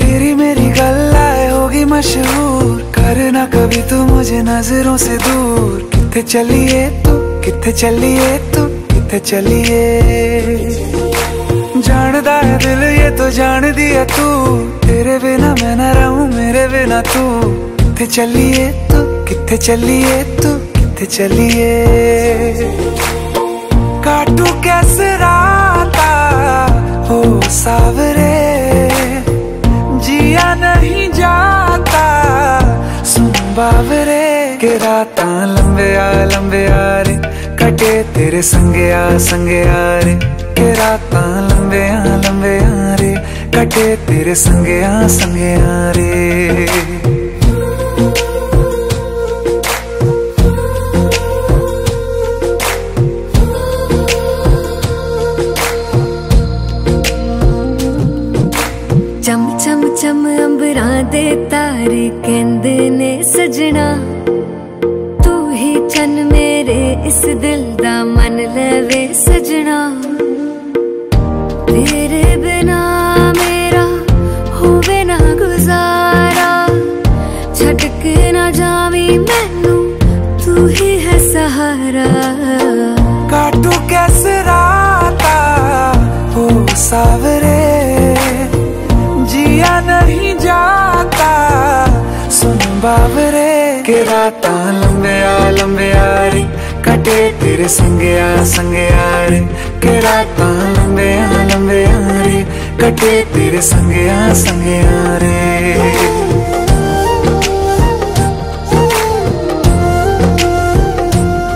तेरी मेरी गल्लाए होगी मशहूर, करना कभी तू मुझे नजरों से दूर। किथे चलिए तू, किथे चलिए तू, किथे चलिए। जानदा है दिल ये तो जान दिया तू, तेरे बिना मैं ना रहूं, मेरे बिना तू। किथे चलिए तू, किथे चलिए तू, किथे चलिए। काटू कैसे राता हो सावरे, जिया नहीं जाता सुन बावरे। के रातां लंबिया लंबिया रे, कटे तेरे संगिया संगिया रे। के रातां लंबिया लंबिया रे, कटे तेरे संगिया संगिया रे। चम चम चम अंबरां दे तारे कहंदे ने सजना, तू ही चन मेरे इस दिल दा मन लवे सजना। तेरे बिना मेरा होवे ना गुजारा, छटक ना जावी मैनू तू ही है सहारा। काटू कैसे राता हो सावरे, जिया नहीं जाता सुन बावरे। के रातां लंबिया लंबिया रे, कटे तेरे संगिया संगिया रे। के रातां लंबिया लंबिया रे, कटे तेरे संगिया संगिया रे।